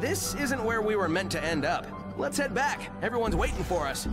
this isn't where we were meant to end up. Let's head back. Everyone's waiting for us.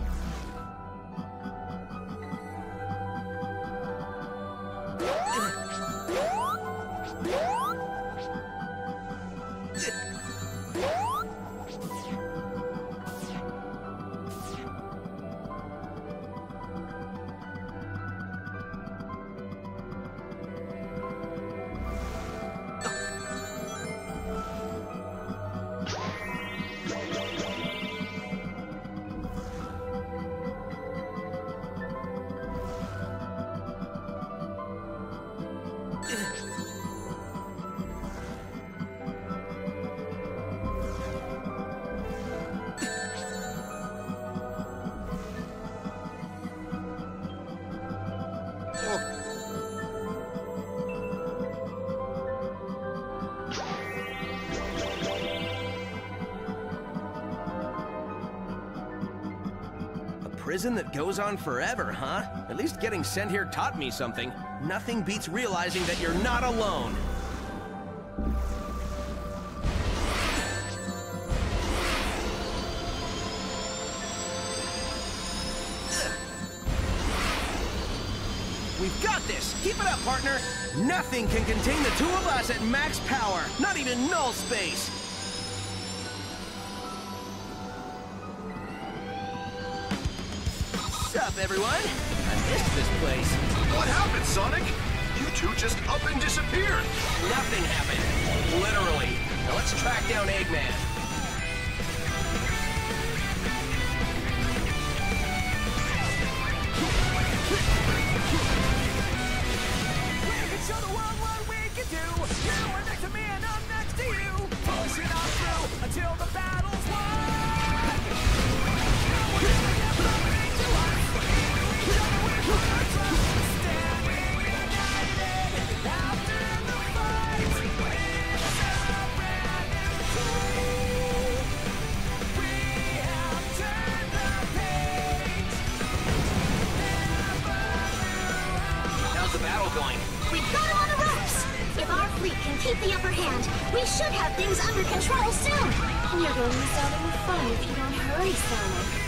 Prison that goes on forever, huh? At least getting sent here taught me something. Nothing beats realizing that you're not alone. We've got this! Keep it up, partner! Nothing can contain the two of us at max power, not even null space! What's up, everyone? I missed this place. What happened, Sonic? You two just up and disappeared. Nothing happened. Literally. Now let's track down Eggman. We can show the world what we can do. You are next to me and I'm next to you. Push it on through until the battle's won. Keep the upper hand. We should have things under control soon. You're going to miss out on fun if you don't hurry, Sonic.